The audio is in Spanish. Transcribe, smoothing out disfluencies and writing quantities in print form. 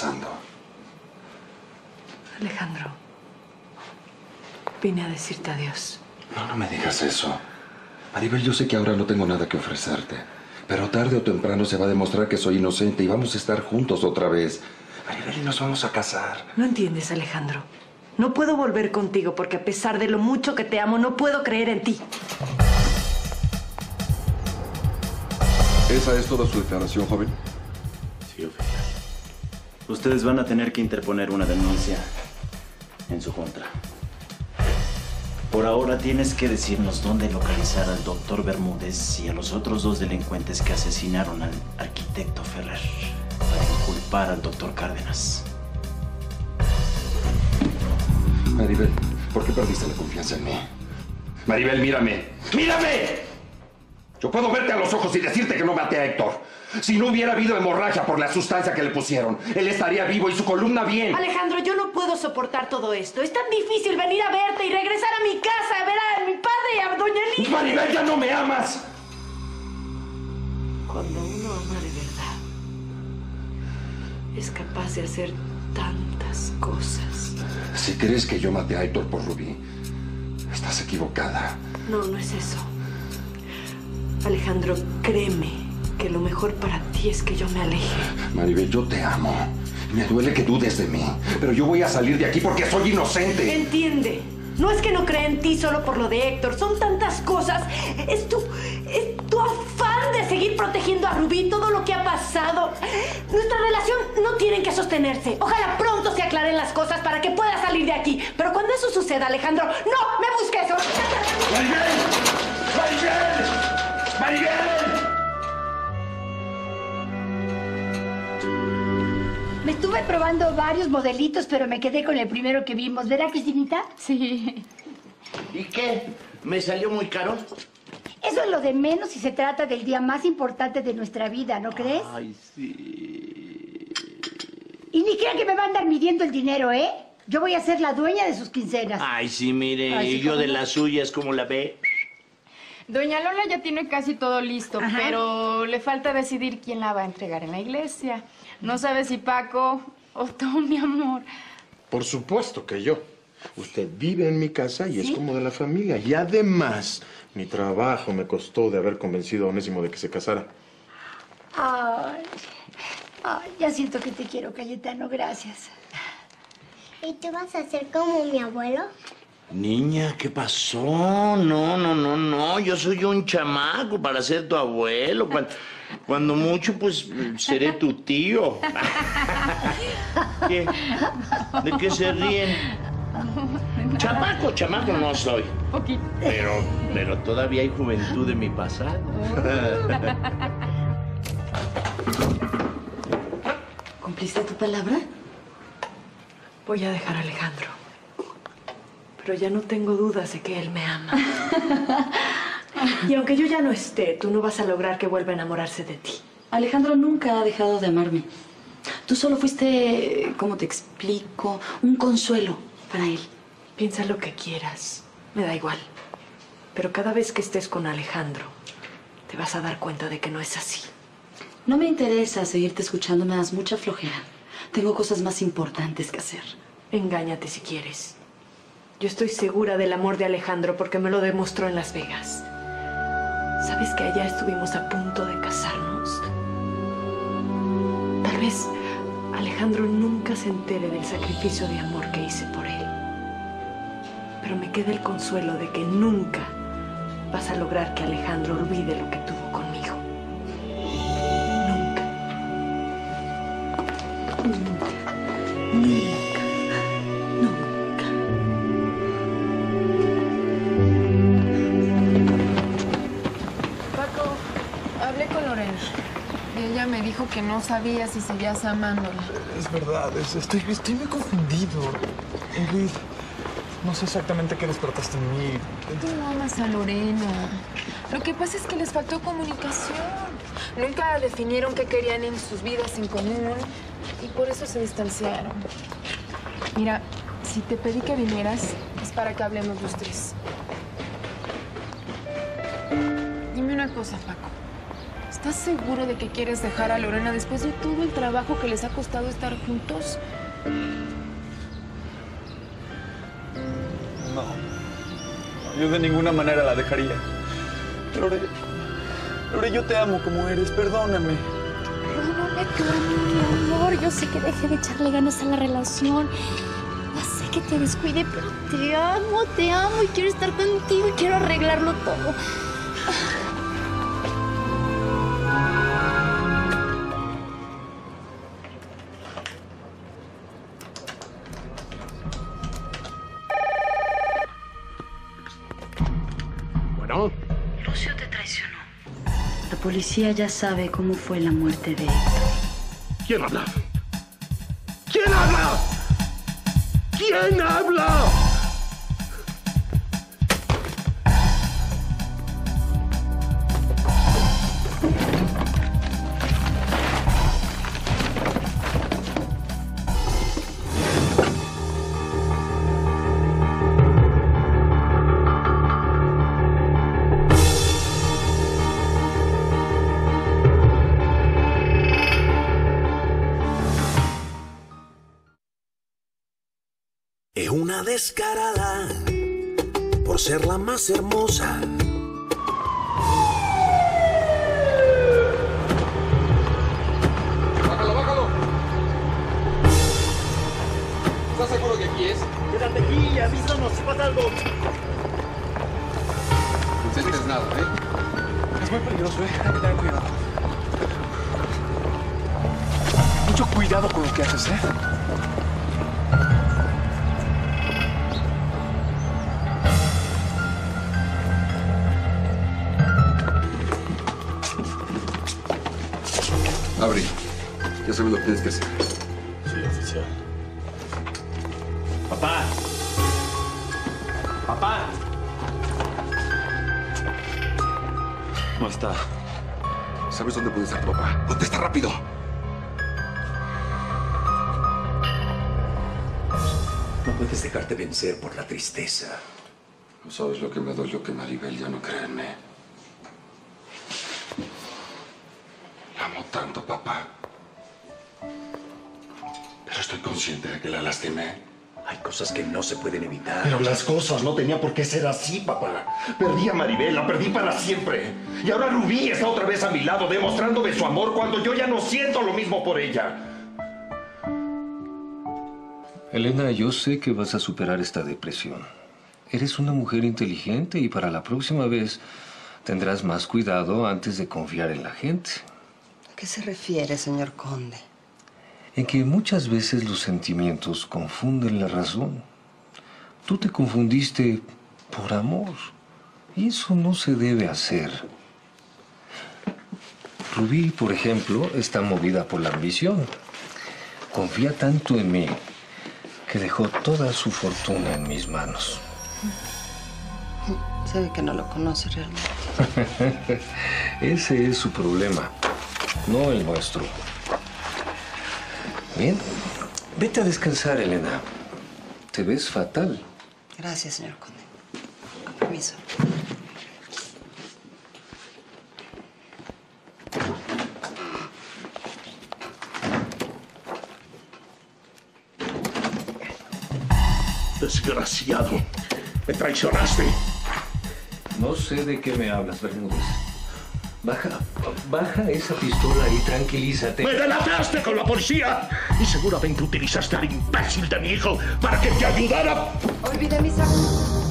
pasando? Alejandro, vine a decirte adiós. No, no me digas eso. Maribel, yo sé que ahora no tengo nada que ofrecerte, pero tarde o temprano se va a demostrar que soy inocente y vamos a estar juntos otra vez. Maribel, y nos vamos a casar. No entiendes, Alejandro. No puedo volver contigo porque a pesar de lo mucho que te amo, no puedo creer en ti. ¿Esa es toda su declaración, joven? Sí, oficial. Ustedes van a tener que interponer una denuncia en su contra. Por ahora tienes que decirnos dónde localizar al doctor Bermúdez y a los otros dos delincuentes que asesinaron al arquitecto Ferrer para inculpar al doctor Cárdenas. Maribel, ¿por qué perdiste la confianza en mí? Maribel, mírame. ¡Mírame! Yo puedo verte a los ojos y decirte que no maté a Héctor. Si no hubiera habido hemorragia por la sustancia que le pusieron, él estaría vivo y su columna bien. Alejandro, yo no puedo soportar todo esto. Es tan difícil venir a verte y regresar a mi casa, a ver a mi padre y a Doña Lola. Maribel, ya no me amas. Cuando uno ama de verdad, es capaz de hacer tantas cosas. Si crees que yo maté a Héctor por Rubí, estás equivocada. No, no es eso. Alejandro, créeme que lo mejor para ti es que yo me aleje. Maribel, yo te amo. Me duele que dudes de mí, pero yo voy a salir de aquí porque soy inocente. Entiende. No es que no crea en ti solo por lo de Héctor. Son tantas cosas. Es tu afán de seguir protegiendo a Rubí, todo lo que ha pasado. Nuestra relación no tiene que sostenerse. Ojalá pronto se aclaren las cosas para que pueda salir de aquí. Pero cuando eso suceda, Alejandro, no me busques. ¡Maribel! ¡Maribel! ¡Maribel! Me estuve probando varios modelitos, pero me quedé con el primero que vimos. ¿Verdad, Cristinita? Sí. ¿Y qué? ¿Me salió muy caro? Eso es lo de menos si se trata del día más importante de nuestra vida, ¿no crees? Ay, sí. Y ni crean que me va a andar midiendo el dinero, ¿eh? Yo voy a ser la dueña de sus quincenas. Ay, sí, mire. Ay, sí, yo de las suyas, ¿cómo la ve? Doña Lola ya tiene casi todo listo, ajá, pero le falta decidir quién la va a entregar en la iglesia. No sabe si Paco o tú, mi amor. Por supuesto que yo. Usted vive en mi casa y ¿sí? Es como de la familia. Y además, mi trabajo me costó de haber convencido a Onésimo de que se casara. Ay, ay, ya siento que te quiero, Cayetano. Gracias. ¿Y tú vas a ser como mi abuelo? Niña, ¿qué pasó? No, no, no, no. Yo soy un chamaco para ser tu abuelo. Cuando mucho, pues, seré tu tío. ¿Qué? ¿De qué se ríen? Chamaco, chamaco no soy. Poquito. Pero todavía hay juventud de mi pasado. ¿Cumpliste tu palabra? Voy a dejar a Alejandro. Pero ya no tengo dudas de que él me ama. Y aunque yo ya no esté, tú no vas a lograr que vuelva a enamorarse de ti. Alejandro nunca ha dejado de amarme. Tú solo fuiste, ¿cómo te explico? Un consuelo para él. Piensa lo que quieras, me da igual. Pero cada vez que estés con Alejandro, te vas a dar cuenta de que no es así. No me interesa seguirte escuchando, me das mucha flojera. Tengo cosas más importantes que hacer. Engáñate si quieres. Yo estoy segura del amor de Alejandro porque me lo demostró en Las Vegas. ¿Sabes que allá estuvimos a punto de casarnos? Tal vez Alejandro nunca se entere del sacrificio de amor que hice por él. Pero me queda el consuelo de que nunca vas a lograr que Alejandro olvide lo que tuvo conmigo. Nunca. Nunca. Me dijo que no sabía si seguías amándola. Es verdad, estoy muy confundido. Ingrid, no sé exactamente qué despertaste en mí. Tú amas a Lorena. Lo que pasa es que les faltó comunicación. Nunca definieron qué querían en sus vidas en común y por eso se distanciaron. Mira, si te pedí que vinieras es para que hablemos los tres. Dime una cosa, Paco. ¿Estás seguro de que quieres dejar a Lorena después de todo el trabajo que les ha costado estar juntos? No. Yo de ninguna manera la dejaría. Lore, yo te amo como eres. Perdóname. Perdóname, Cami, mi amor. Yo sé que dejé de echarle ganas a la relación. Ya sé que te descuide, pero te amo y quiero estar contigo y quiero arreglarlo todo. La policía ya sabe cómo fue la muerte de Héctor. ¿Quién habla? ¿Quién habla? ¿Quién habla? Descarada por ser la más hermosa, bájalo. ¿Estás seguro que aquí es? Quédate aquí y avísanos si pasa algo. No sientes nada, ¿eh? Es muy peligroso, ¿eh? Hay que tener cuidado. Mucho cuidado con lo que haces, ¿eh? Abrí. Ya sabes lo que tienes que hacer. Sí, oficial. ¡Papá! ¡Papá! No está. ¿Sabes dónde puede estar tu papá? ¡Contesta rápido! No puedes dejarte vencer por la tristeza. No sabes lo que me dolió que Maribel ya no cree en mí. Tanto, papá. Pero estoy consciente de que la lastimé. Hay cosas que no se pueden evitar. Pero las cosas no tenían por qué ser así, papá. Perdí a Maribel, la perdí para siempre. Y ahora Rubí está otra vez a mi lado, demostrándome su amor cuando yo ya no siento lo mismo por ella. Elena, yo sé que vas a superar esta depresión. Eres una mujer inteligente y para la próxima vez tendrás más cuidado antes de confiar en la gente. ¿A qué se refiere, señor Conde? En que muchas veces los sentimientos confunden la razón. Tú te confundiste por amor. Y eso no se debe hacer. Rubí, por ejemplo, está movida por la ambición. Confía tanto en mí que dejó toda su fortuna en mis manos. Sabe que no lo conoce realmente. Ese es su problema. No el nuestro. Bien. Vete a descansar, Elena. Te ves fatal. Gracias, señor Conde. Con permiso. Desgraciado. Me traicionaste. No sé de qué me hablas, Bermúdez. Baja esa pistola y tranquilízate. ¡Me delataste con la policía! Y seguramente utilizaste al imbécil de mi hijo para que te ayudara. Olvidé mi saco.